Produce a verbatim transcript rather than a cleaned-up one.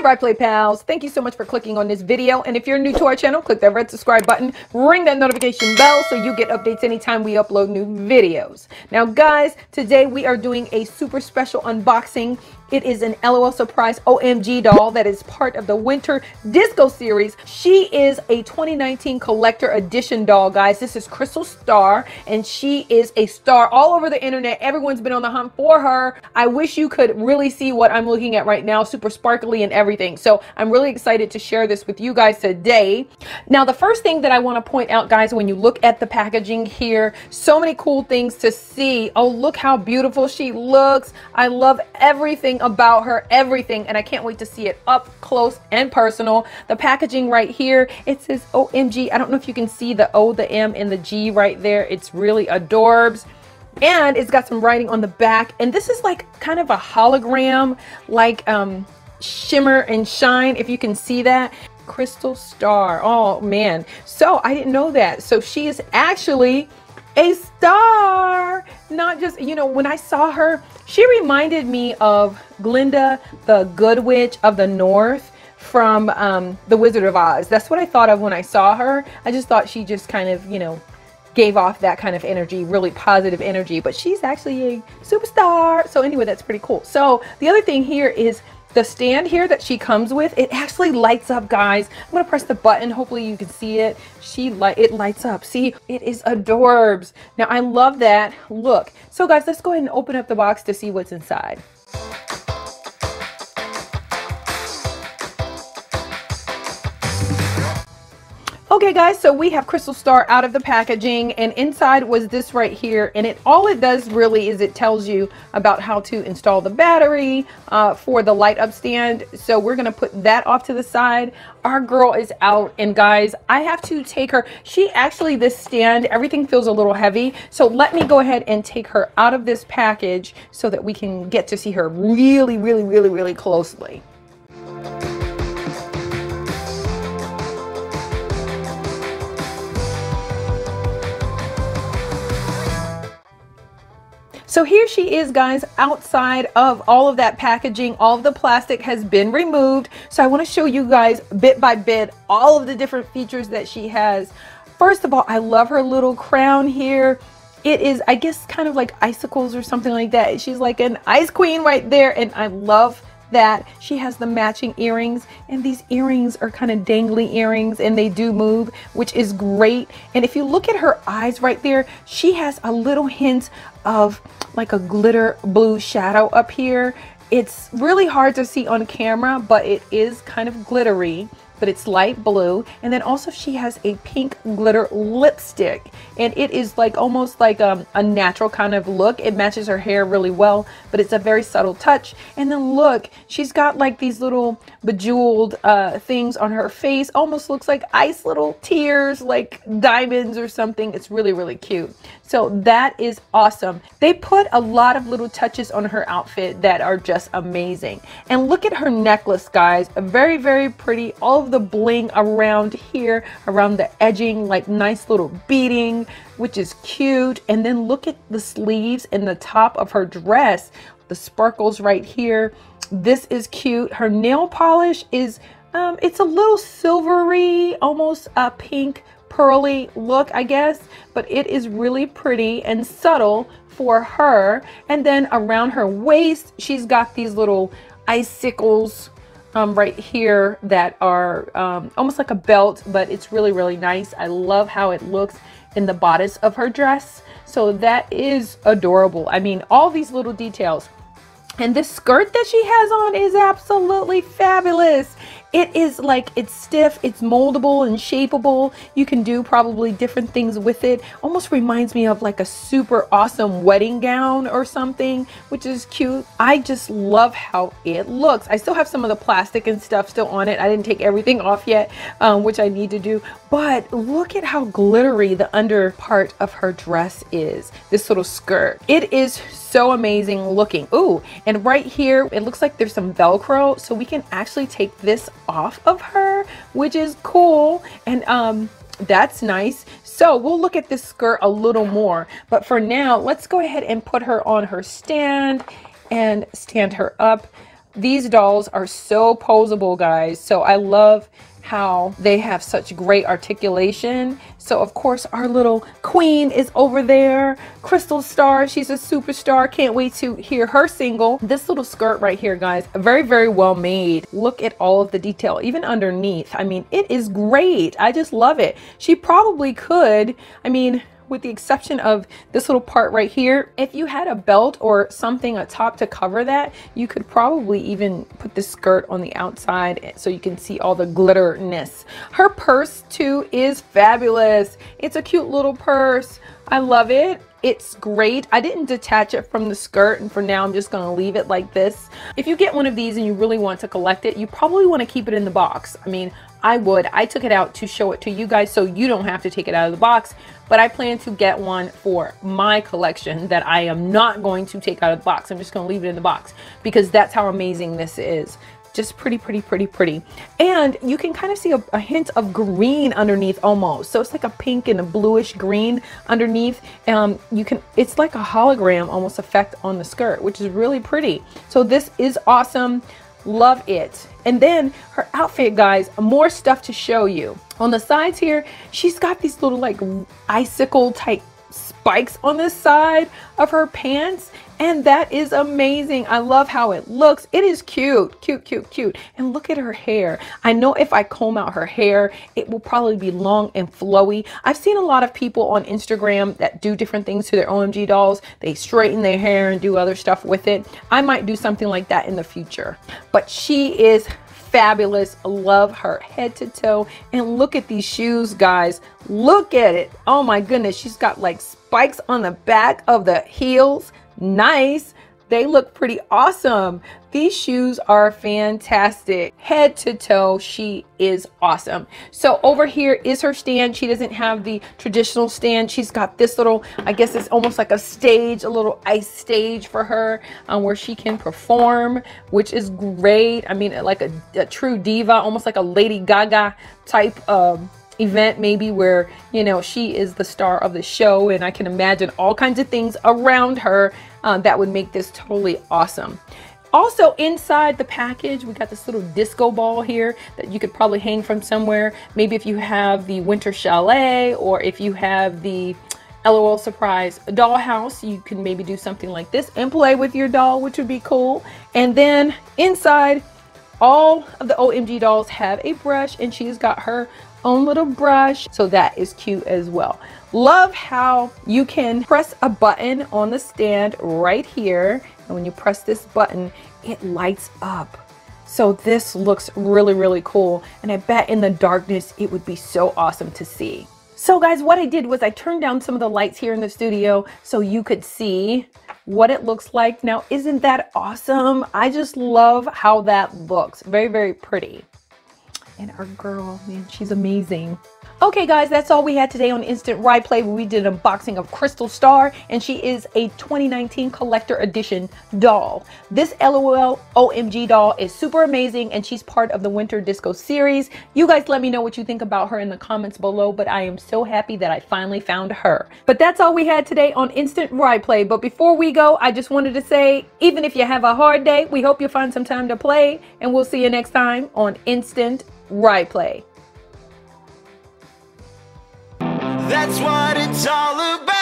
Instant Ry Play pals, thank you so much for clicking on this video, and if you're new to our channel, click that red subscribe button, ring that notification bell so you get updates anytime we upload new videos. Now guys, today we are doing a super special unboxing. It is an LOL Surprise O M G doll that is part of the Winter Disco series. She is a twenty nineteen collector edition doll, guys. This is Crystal Star, and she is a star all over the internet. Everyone's been on the hunt for her. I wish you could really see what I'm looking at right now, super sparkly and everything. So I'm really excited to share this with you guys today. Now, the first thing that I want to point out, guys, when you look at the packaging here, so many cool things to see. Oh, look how beautiful she looks. I love everything about her, everything, and I can't wait to see it up close and personal. The packaging right here, it says O M G. I don't know if you can see the O, the M, and the G right there. It's really adorbs. And it's got some writing on the back, and this is like kind of a hologram, like um, shimmer and shine, if you can see that. Crystal Star, oh man. So I didn't know that. So she is actually a star, not just, you know, when I saw her, she reminded me of Glinda, the Good Witch of the North from um, The Wizard of Oz. That's what I thought of when I saw her. I just thought she just kind of, you know, gave off that kind of energy, really positive energy, but she's actually a superstar. So anyway, that's pretty cool. So the other thing here is the stand here that she comes with. It actually lights up, guys. I'm gonna press the button, hopefully you can see it. She light it lights up. See, it is adorbs. Now I love that look. So guys, let's go ahead and open up the box to see what's inside. Okay guys, so we have Crystal Star out of the packaging, and inside was this right here, and it all it does really is it tells you about how to install the battery uh, for the light up stand. So we're gonna put that off to the side. Our girl is out, and guys, I have to take her. She actually, this stand, everything feels a little heavy, so let me go ahead and take her out of this package so that we can get to see her really, really, really, really closely. So here she is, guys, outside of all of that packaging. All of the plastic has been removed. So I want to show you guys bit by bit all of the different features that she has. First of all, I love her little crown here. It is, I guess, kind of like icicles or something like that. She's like an ice queen right there, and I love that. She has the matching earrings, and these earrings are kind of dangly earrings, and they do move, which is great. And if you look at her eyes right there, she has a little hint of like a glitter blue shadow up here. It's really hard to see on camera, but it is kind of glittery, but it's light blue. And then also she has a pink glitter lipstick, and it is like almost like um, a natural kind of look. It matches her hair really well, but it's a very subtle touch. And then look, she's got like these little bejeweled uh, things on her face, almost looks like ice little tears, like diamonds or something. It's really, really cute. So that is awesome. They put a lot of little touches on her outfit that are just amazing. And look at her necklace, guys, very, very pretty. All of the bling around here, around the edging, like nice little beading, which is cute. And then look at the sleeves and the top of her dress, the sparkles right here. This is cute. Her nail polish is um it's a little silvery, almost a pink pearly look, I guess, but it is really pretty and subtle for her. And then around her waist, she's got these little icicles Um, right here that are um, almost like a belt, but it's really, really nice. I love how it looks in the bodice of her dress. So that is adorable. I mean, all these little details. And this skirt that she has on is absolutely fabulous. It is like, it's stiff, it's moldable and shapeable. You can do probably different things with it. Almost reminds me of like a super awesome wedding gown or something, which is cute. I just love how it looks. I still have some of the plastic and stuff still on it. I didn't take everything off yet, um, which I need to do. But look at how glittery the under part of her dress is, this little skirt. It is so amazing looking. Ooh, and right here, it looks like there's some Velcro, so we can actually take this off of her, which is cool. And um that's nice. So we'll look at this skirt a little more, but for now let's go ahead and put her on her stand and stand her up. These dolls are so poseable, guys, so I love how they have such great articulation. So of course our little queen is over there, Crystal Star. She's a superstar. Can't wait to hear her single. This little skirt right here, guys, very very well made. Look at all of the detail, even underneath. I mean, it is great. I just love it. She probably could, I mean, with the exception of this little part right here, if you had a belt or something, a top to cover that, you could probably even put the skirt on the outside so you can see all the glitterness. Her purse too is fabulous. It's a cute little purse. I love it. It's great. I didn't detach it from the skirt, and for now I'm just going to leave it like this. If you get one of these and you really want to collect it, you probably want to keep it in the box. I mean, I would. I took it out to show it to you guys so you don't have to take it out of the box, but I plan to get one for my collection that I am not going to take out of the box. I'm just going to leave it in the box because that's how amazing this is. Just pretty, pretty, pretty, pretty. And you can kind of see a, a hint of green underneath almost. So it's like a pink and a bluish green underneath. Um, you can, it's like a hologram almost effect on the skirt, which is really pretty. So this is awesome. Love it. And then her outfit, guys, more stuff to show you. On the sides here, she's got these little like icicle type spikes on the side of her pants, and that is amazing. I love how it looks. It is cute, cute, cute, cute. And look at her hair. I know if I comb out her hair, it will probably be long and flowy. I've seen a lot of people on Instagram that do different things to their O M G dolls. They straighten their hair and do other stuff with it. I might do something like that in the future, but she is fabulous. Love her head to toe. And look at these shoes, guys. Look at it. Oh my goodness, she's got like spikes on the back of the heels. Nice. They look pretty awesome. These shoes are fantastic. Head to toe, she is awesome. So over here is her stand. She doesn't have the traditional stand. She's got this little, I guess it's almost like a stage, a little ice stage for her, um, where she can perform, which is great. I mean, like a, a true diva, almost like a Lady Gaga type of um, event, maybe, where, you know, she is the star of the show, and I can imagine all kinds of things around her uh, that would make this totally awesome. Also inside the package, we got this little disco ball here that you could probably hang from somewhere. Maybe if you have the Winter Chalet, or if you have the LOL Surprise Dollhouse, you can maybe do something like this and play with your doll, which would be cool. And then inside, all of the O M G dolls have a brush, and she's got her own little brush, so that is cute as well. Love how you can press a button on the stand right here, and when you press this button, it lights up. So this looks really really cool, and I bet in the darkness it would be so awesome to see. So guys, what I did was I turned down some of the lights here in the studio so you could see what it looks like. Now isn't that awesome? I just love how that looks. Very very pretty. And our girl, man, she's amazing. Okay guys, that's all we had today on Instant Ry Play, where we did an unboxing of Crystal Star, and she is a twenty nineteen collector edition doll. This LOL O M G doll is super amazing, and she's part of the Winter Disco series. You guys let me know what you think about her in the comments below, but I am so happy that I finally found her. But that's all we had today on Instant Ry Play. But before we go, I just wanted to say, even if you have a hard day, we hope you find some time to play, and we'll see you next time on Instant Ry Play. That's what it's all about.